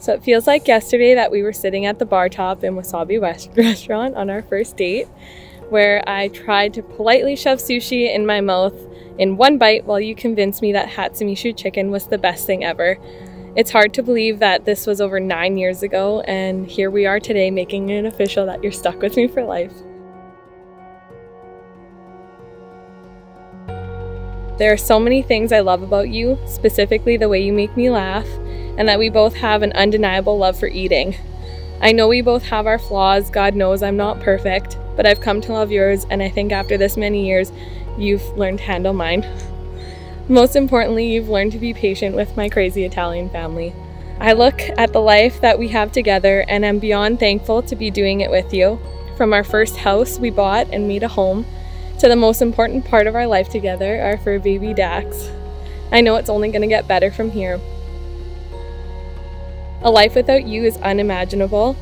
So it feels like yesterday that we were sitting at the bar top in Wasabi West restaurant on our first date, where I tried to politely shove sushi in my mouth in one bite while you convinced me that hatsumeshi chicken was the best thing ever. It's hard to believe that this was over 9 years ago, and here we are today making it official that you're stuck with me for life. There are so many things I love about you, specifically the way you make me laugh, and that we both have an undeniable love for eating. I know we both have our flaws, God knows I'm not perfect, but I've come to love yours, and I think after this many years, you've learned to handle mine. Most importantly, you've learned to be patient with my crazy Italian family. I look at the life that we have together and I'm beyond thankful to be doing it with you. From our first house we bought and made a home, to the most important part of our life together, our fur baby Dax. I know it's only gonna get better from here. A life without you is unimaginable.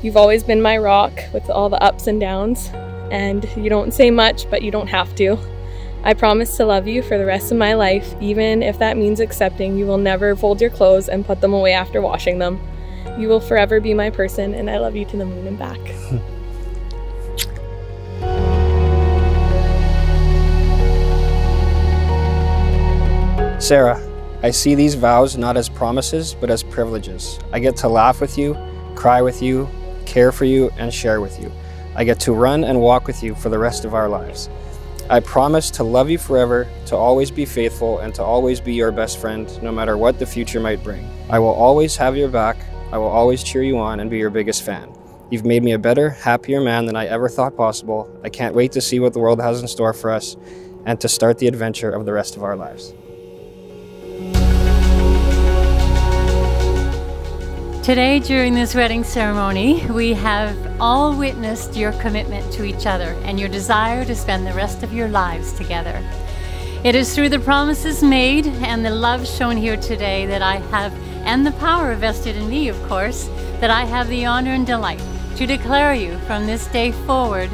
You've always been my rock with all the ups and downs, and you don't say much, but you don't have to. I promise to love you for the rest of my life, even if that means accepting you will never fold your clothes and put them away after washing them. You will forever be my person, and I love you to the moon and back. Sara, I see these vows not as promises, but as privileges. I get to laugh with you, cry with you, care for you, and share with you. I get to run and walk with you for the rest of our lives. I promise to love you forever, to always be faithful, and to always be your best friend, no matter what the future might bring. I will always have your back, I will always cheer you on and be your biggest fan. You've made me a better, happier man than I ever thought possible. I can't wait to see what the world has in store for us and to start the adventure of the rest of our lives. Today, during this wedding ceremony, we have all witnessed your commitment to each other and your desire to spend the rest of your lives together. It is through the promises made and the love shown here today that I have, and the power vested in me, of course, that I have the honor and delight to declare you from this day forward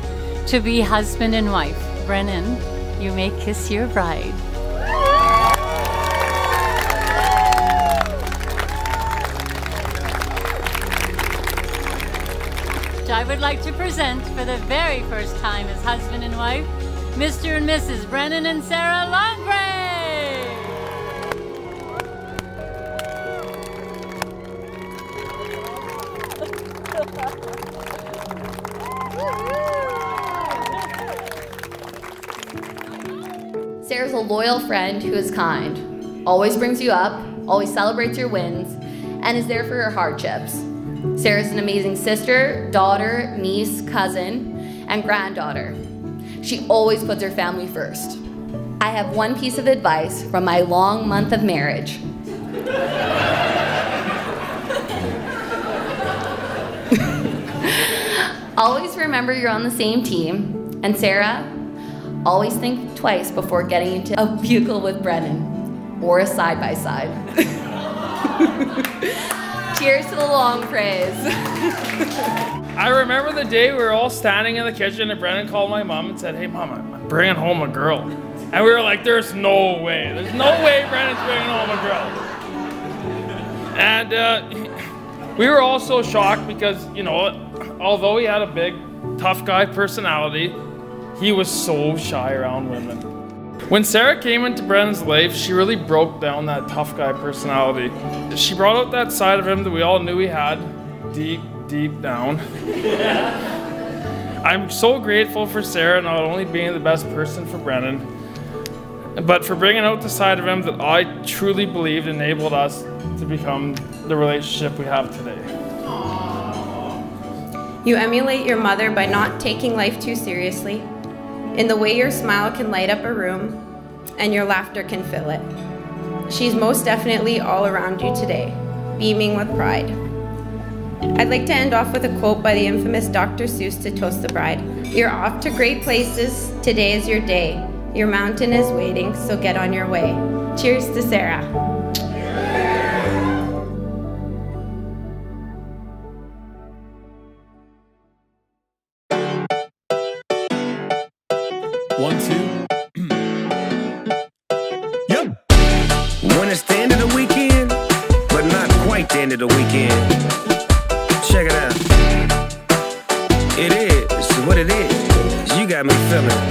to be husband and wife. Brennan, you may kiss your bride. I would like to present, for the very first time as husband and wife, Mr. and Mrs. Brennan and Sara Longbrae! Sara's a loyal friend who is kind, always brings you up, always celebrates your wins, and is there for your hardships. Sara's an amazing sister, daughter, niece, cousin, and granddaughter. She always puts her family first. I have one piece of advice from my long month of marriage. Always remember you're on the same team, and Sara, always think twice before getting into a vehicle with Brennan, or a side-by-side. Cheers to the long praise. I remember the day we were all standing in the kitchen and Brennan called my mom and said, "Hey mom, I'm bringing home a girl." And we were like, there's no way. There's no way Brennan's bringing home a girl. And we were all so shocked because, you know, although he had a big, tough guy personality, he was so shy around women. When Sara came into Brennan's life, she really broke down that tough guy personality. She brought out that side of him that we all knew he had deep, deep down. Yeah. I'm so grateful for Sara not only being the best person for Brennan, but for bringing out the side of him that I truly believed enabled us to become the relationship we have today. You emulate your mother by not taking life too seriously, in the way your smile can light up a room and your laughter can fill it. She's most definitely all around you today, beaming with pride. I'd like to end off with a quote by the infamous Dr. Seuss to toast the bride. "You're off to great places, today is your day. Your mountain is waiting, so get on your way." Cheers to Sara. One, two. Yep. Wanna stand at the weekend, but not quite the end of the weekend. Check it out. It is what it is. You got me feeling.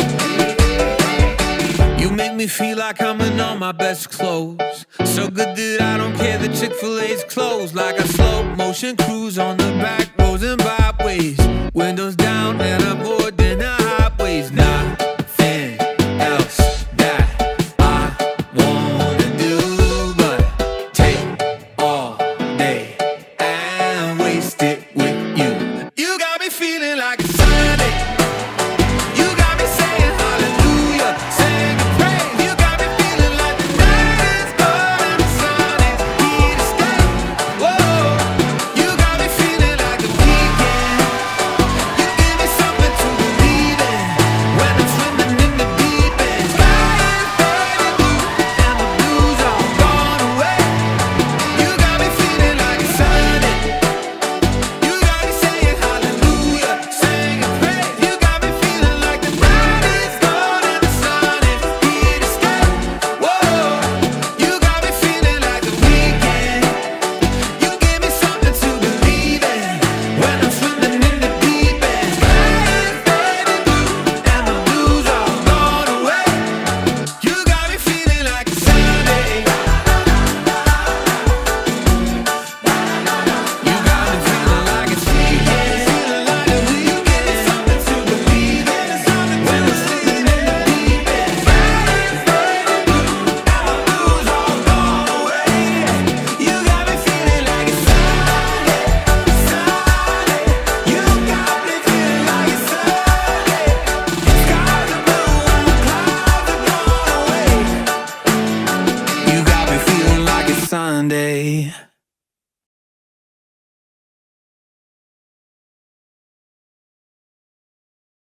You make me feel like I'm in all my best clothes. So good that I don't care that Chick-fil-A's closed. Like a slow motion cruise on the back roads and byways. Windows down and